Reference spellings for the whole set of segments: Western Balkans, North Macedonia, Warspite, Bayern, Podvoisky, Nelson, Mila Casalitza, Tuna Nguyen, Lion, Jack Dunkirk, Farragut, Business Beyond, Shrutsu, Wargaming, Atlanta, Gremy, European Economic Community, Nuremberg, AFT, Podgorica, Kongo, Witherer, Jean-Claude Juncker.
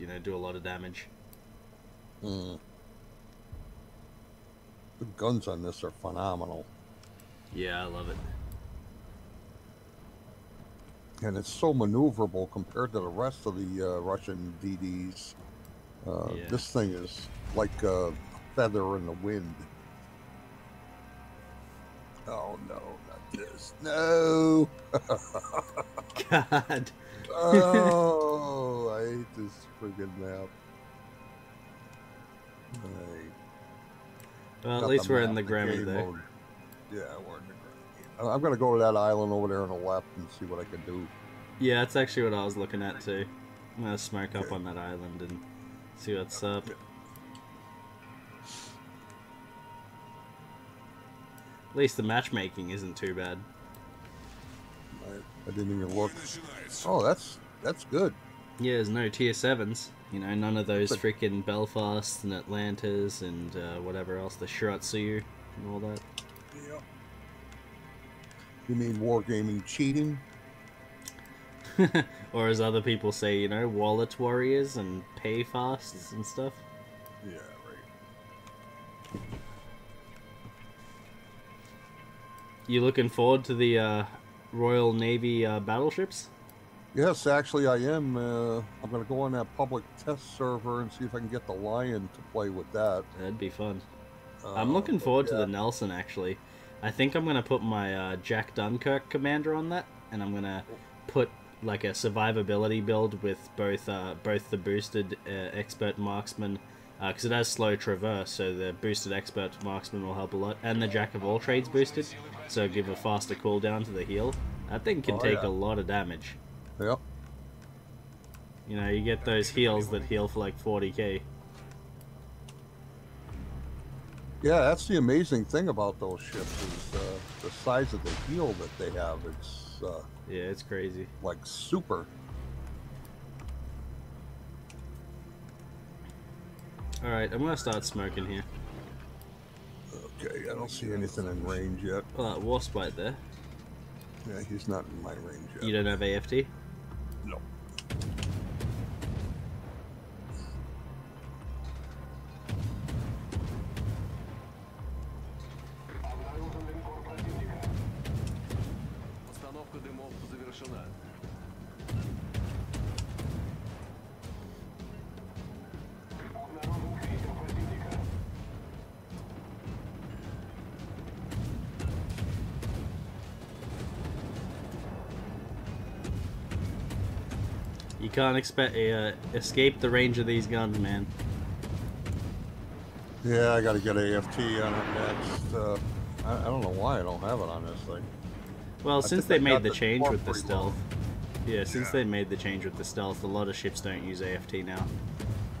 you know, do a lot of damage. Mm. The guns on this are phenomenal. Yeah, I love it. And it's so maneuverable compared to the rest of the Russian DDs. Yeah. This thing is like a feather in the wind. Oh no, not this. No! God. Oh, I hate this friggin' map. Well, at least we're in the Gremy there. Mode. Yeah, we're in the Gremy. I'm going to go to that island over there on the left and see what I can do. Yeah, that's actually what I was looking at too. I'm going to smoke up on that island and see what's up. Yeah. At least the matchmaking isn't too bad. I didn't even look. Oh, that's good. Yeah, there's no tier 7s. You know, none of those freaking Belfast and Atlantas and whatever else, the Shrutsu and all that. Yeah. You mean Wargaming cheating? Or as other people say, you know, wallet warriors and pay fasts and stuff. Yeah, right. You looking forward to the Royal Navy battleships? Yes, actually I am. I'm going to go on that public test server and see if I can get the Lion to play with that. That'd be fun. I'm looking forward to the Nelson, actually. I think I'm going to put my Jack Dunkirk commander on that, and I'm going to put like a survivability build with both both the boosted expert marksman, because it has slow traverse, so the boosted expert marksman will help a lot, and the Jack of all trades boosted, so give a faster cooldown to the heal. That thing can take a lot of damage. Yep. You know, you get those heals that heal for like 40k. Yeah, that's the amazing thing about those ships is the size of the heal that they have. It's yeah, it's crazy. Like super. All right, I'm gonna start smoking here. Okay, I don't see anything in range yet. Well, that Warspite there. Yeah, he's not in my range yet. You don't have AFT? No. You can't expect escape the range of these guns, man. Yeah, I gotta get AFT on it next. I don't know why I don't have it on this thing. Well, since they made the change with the stealth, a lot of ships don't use AFT now.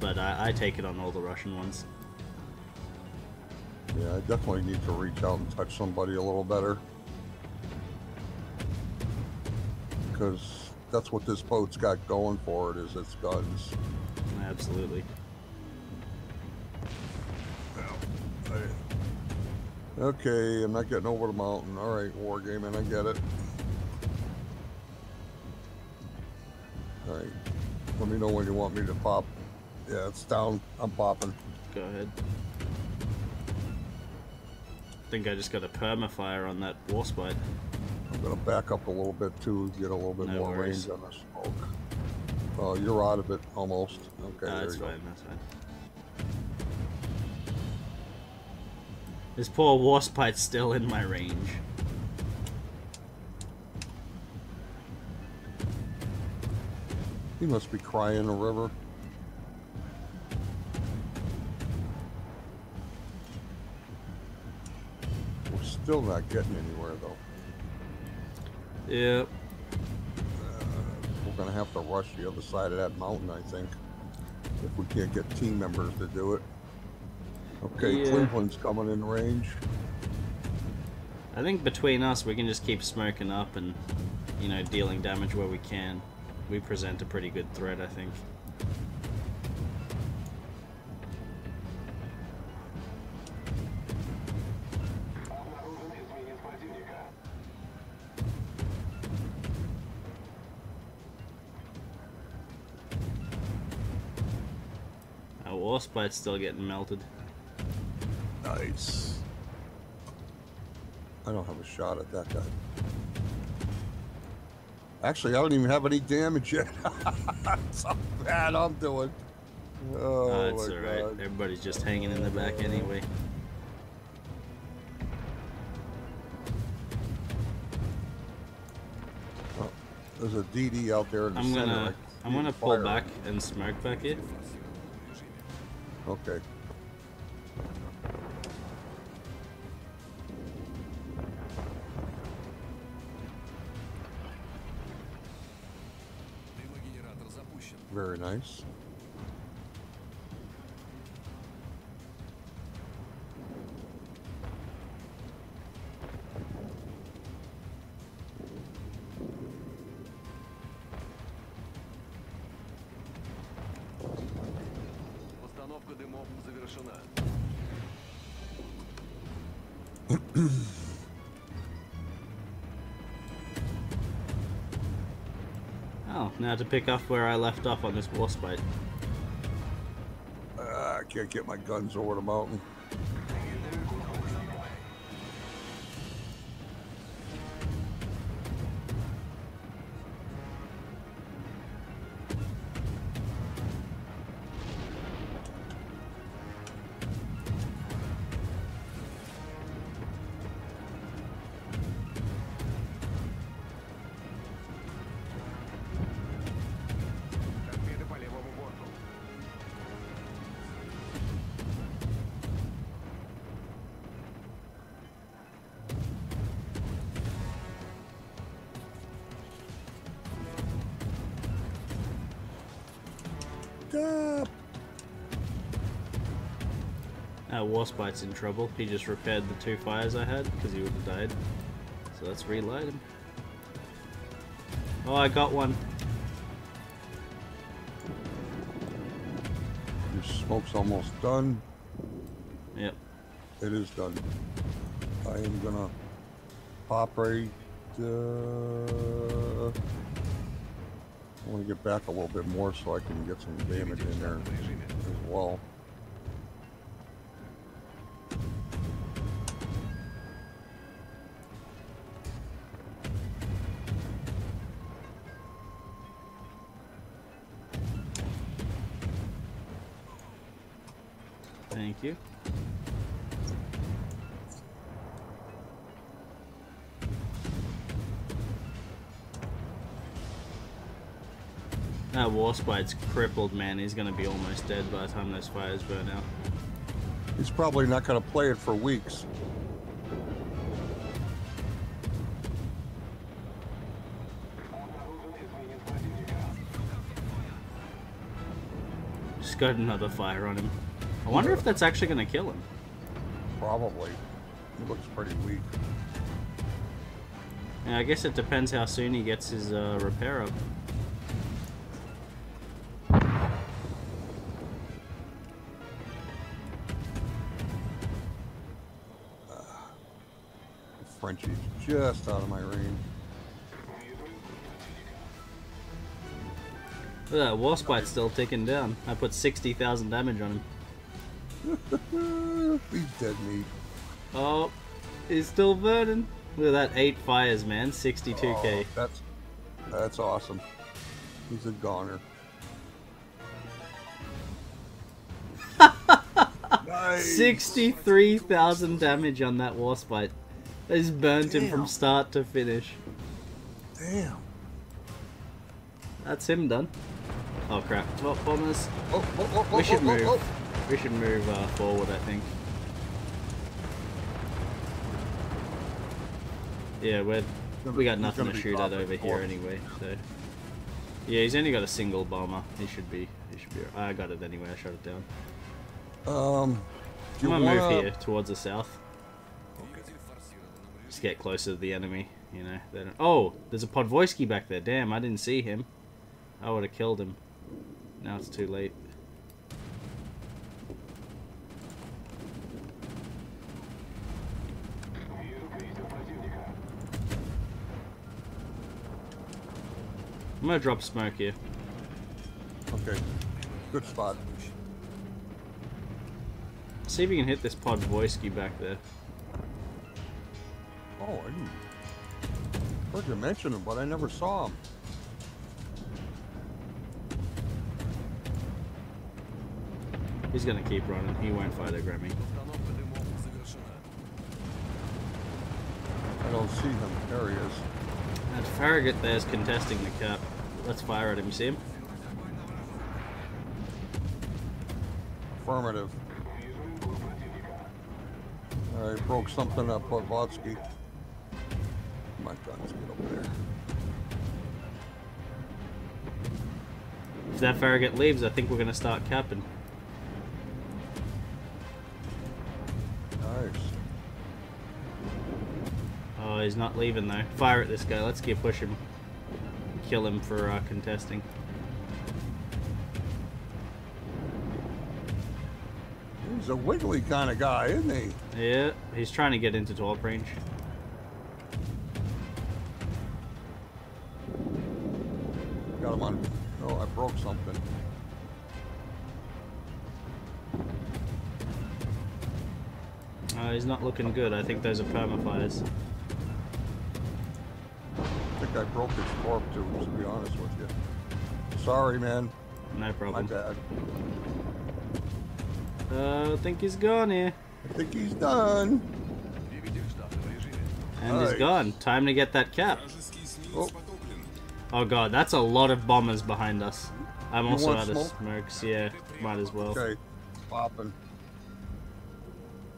But I take it on all the Russian ones. Yeah, I definitely need to reach out and touch somebody a little better, because that's what this boat's got going for it, is its guns. Absolutely. Okay, I'm not getting over the mountain. Alright, Wargaming, I get it. Alright, let me know when you want me to pop. Yeah, it's down. I'm popping. Go ahead. I think I just got a permafire on that Warspite. I'm going to back up a little bit too, get a little bit more range on the smoke. Oh, you're out of it almost. Okay, there you go. Fine, that's fine. This poor Warspite's still in my range. He must be crying a river. We're still not getting anywhere though. Yep. We're going to have to rush the other side of that mountain, I think, if we can't get team members to do it. Okay, yeah. Cleveland's coming in range. I think between us, we can just keep smoking up and, you know, dealing damage where we can. We present a pretty good threat, I think. Warspite's still getting melted. Nice. I don't have a shot at that guy. Actually, I don't even have any damage yet. That's how bad I'm doing. Oh, it's all right. God. Everybody's just hanging in the back anyway. Oh, there's a DD out there. In the I'm gonna pull back and smoke back here. Okay. Very nice. Oh, now to pick up where I left off on this Warspite. I can't get my guns over the mountain. Warspite's in trouble. He just repaired the two fires I had because he would have died. So let's relight him. Oh, I got one. Your smoke's almost done. Yep. It is done. I am gonna operate. I want to get back a little bit more so I can get some damage in there as well. Thank you. That Warspite's crippled, man. He's going to be almost dead by the time those fires burn out. He's probably not going to play it for weeks. Just got another fire on him. I wonder if that's actually going to kill him. Probably. He looks pretty weak. Yeah, I guess it depends how soon he gets his repair up. Frenchie's just out of my range. Look at that Warspite still ticking down. I put 60,000 damage on him. He's dead meat. Oh, he's still burning. Look at that, 8 fires, man. 62k. Oh, that's awesome. He's a goner. Nice. 63,000 damage on that Warspite. They just burned him from start to finish. Damn. That's him done. Oh crap! Well, bombers. We should move. We should move forward, I think. Yeah, we got nothing to shoot at over here anyway. So yeah, he's only got a single bomber. He should be. I got it anyway. I shot it down. I'm gonna move here towards the south. Okay. Just get closer to the enemy. You know. They don't... Oh, there's a Podvoisky back there. Damn, I didn't see him. I would have killed him. Now it's too late. I'm gonna drop smoke here. Okay. Good spot. See if you can hit this Podvoisky back there. Oh, I heard you mention him, but I never saw him. He's gonna keep running. He won't fight a Gremy. I don't see him. There he is. That Farragut there's contesting the cap. Let's fire at him. You see him? Affirmative. I broke something up, Podvoisky. My God, let's get over there. If that Farragut leaves, I think we're gonna start capping. He's not leaving though. Fire at this guy. Let's get push him. Kill him for contesting. He's a wiggly kind of guy, isn't he? Yeah, he's trying to get into top range. Got him on. Oh, I broke something. He's not looking good. I think those are permafires. I broke his corp too, to be honest with you. Sorry, man. No problem. My bad. I think he's gone here. I think he's done. And nice. He's gone. Time to get that cap. Oh. Oh God, that's a lot of bombers behind us. I'm you also out of smokes. Yeah, might as well. Okay, popping.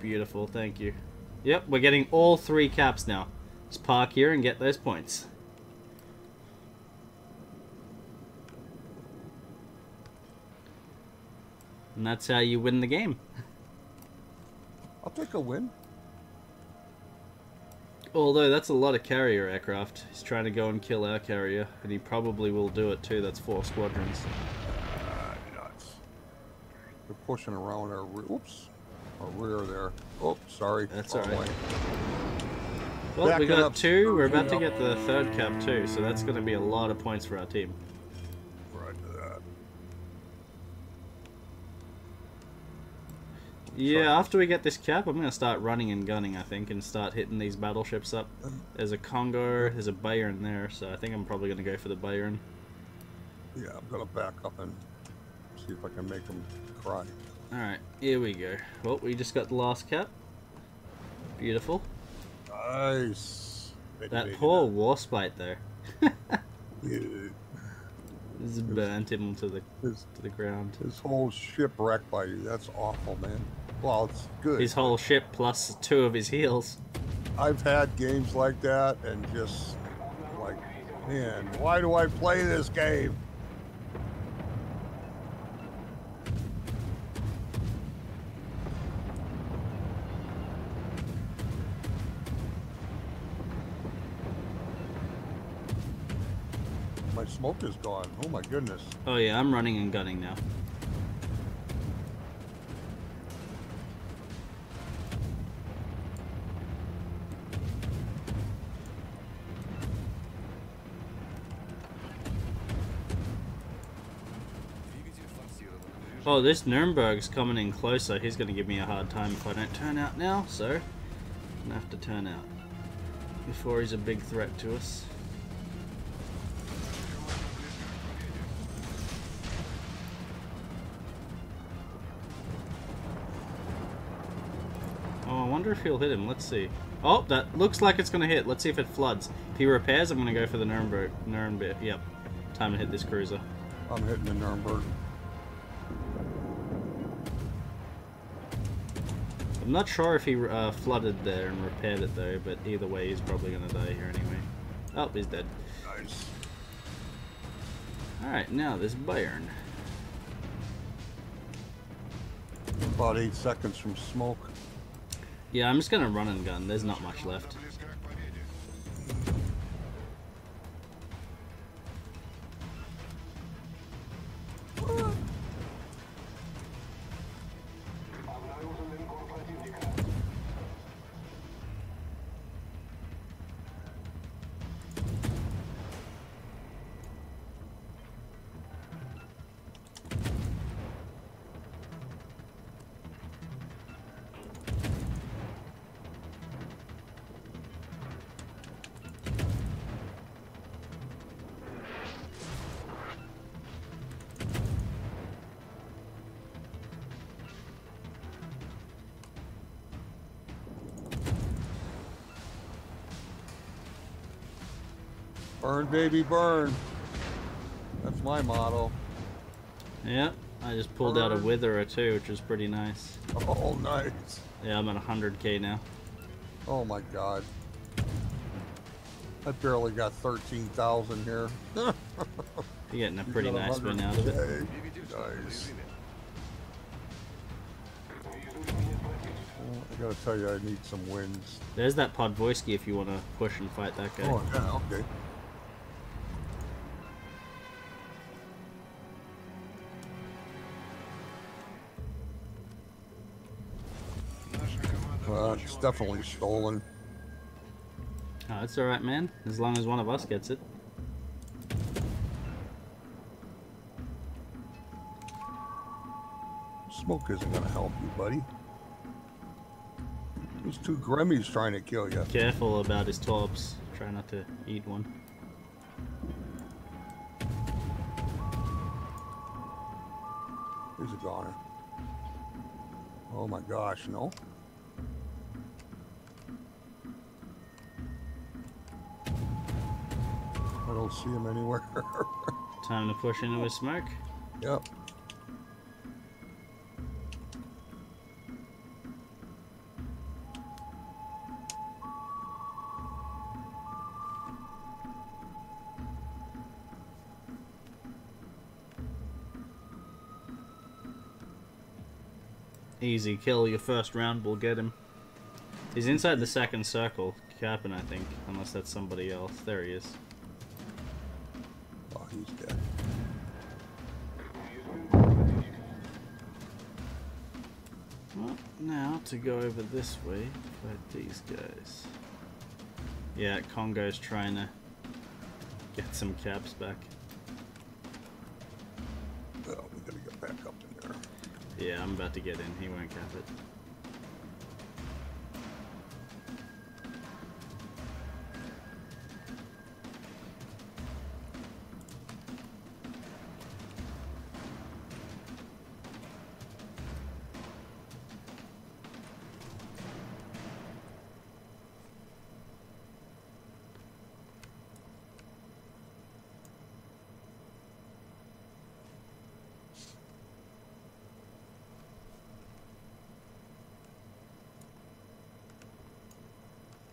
Beautiful, thank you. Yep, we're getting all three caps now. Let's park here and get those points. And that's how you win the game. I'll take a win. Although that's a lot of carrier aircraft. He's trying to go and kill our carrier, and he probably will do it too. That's 4 squadrons. Nuts. They're pushing around our rear. Oops, our rear there. Oh, sorry. That's all right. Well, back we got up. 2. We're about to get the 3rd cap too, so that's going to be a lot of points for our team. Yeah, sorry. After we get this cap, I'm going to start running and gunning, I think, and start hitting these battleships up. There's a Kongo, there's a Bayern there, so I think I'm probably going to go for the Bayern. Yeah, I'm going to back up and see if I can make them cry. Alright, here we go. Well, we just got the last cap. Beautiful. Nice. That poor Warspite there. Yeah. This burnt him to the ground. His whole ship wrecked by you. That's awful, man. Well, it's good. His whole ship plus 2 of his heels. I've had games like that and just like, man, why do I play this game? My smoke is gone. Oh my goodness. Oh yeah, I'm running and gunning now. Oh, this Nuremberg's coming in closer. He's going to give me a hard time if I don't turn out now, so I'm going to have to turn out before he's a big threat to us. If he'll hit him. Let's see. Oh, that looks like it's going to hit. Let's see if it floods. If he repairs, I'm going to go for the Nuremberg. Yep. Time to hit this cruiser. I'm hitting the Nuremberg. I'm not sure if he flooded there and repaired it though, but either way he's probably going to die here anyway. Oh, he's dead. Nice. Alright, now this Bayern. About 8 seconds from smoke. Yeah, I'm just gonna run and gun. There's not much left. Burn, baby, burn. That's my motto. Yeah, I just pulled burn. Out a witherer too, which is pretty nice. Oh, nice. Yeah, I'm at 100k now. Oh my god. I barely got 13,000 here. You're getting a pretty nice win out of it. Nice. Well, I gotta tell you, I need some wins. There's that Podvoisky if you want to push and fight that guy. Oh, yeah, okay. It's definitely stolen. Oh, it's alright, man. As long as one of us gets it. Smoke isn't gonna help you, buddy. There's two Gremmys trying to kill you. Careful about his torps. Try not to eat one. He's a goner. Oh my gosh, no. I don't see him anywhere. Time to push into his smoke. Yep. Easy kill, your first round will get him. He's inside the second circle, Carpin, I think, unless that's somebody else. There he is. Oh, he's dead. Well, now to go over this way, fight these guys. Yeah, Kongo's trying to get some caps back. Well, we gotta get back up in there. Yeah, I'm about to get in. He won't cap it.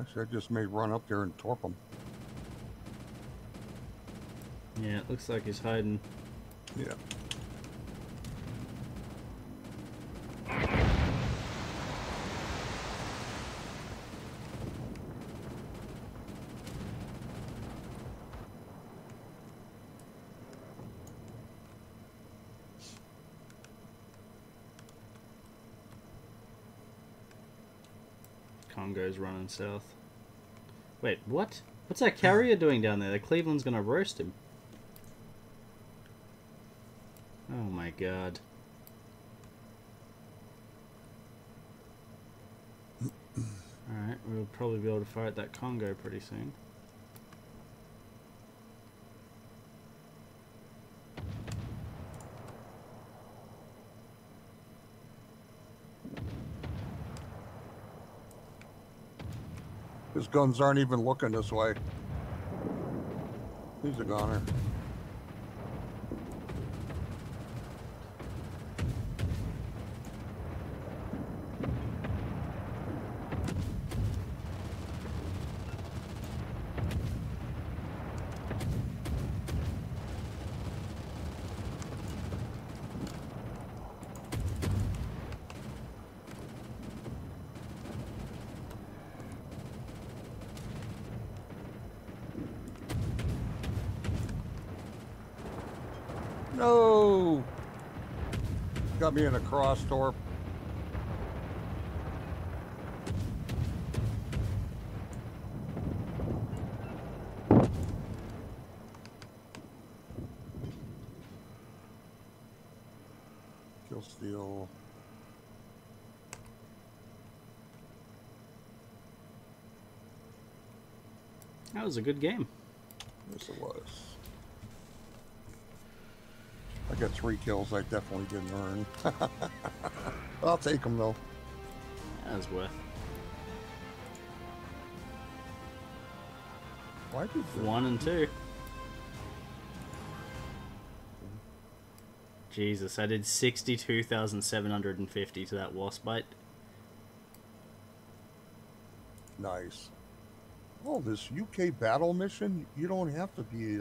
Actually, I just may run up there and torp him. Yeah, it looks like he's hiding. Yeah. Kongo's running south. Wait, what? What's that carrier doing down there? The Cleveland's gonna roast him. Oh my god. Alright, we'll probably be able to fight that Kongo pretty soon. His guns aren't even looking this way. He's a goner. No! Got me in a cross-torp. Kill steal. That was a good game. Yes, it was. I got 3 kills I definitely didn't earn. I'll take them though. That was worth. Why did 1 and 2? Jesus, I did 62,750 to that Warspite. Nice. Oh, this UK battle mission, you don't have to be...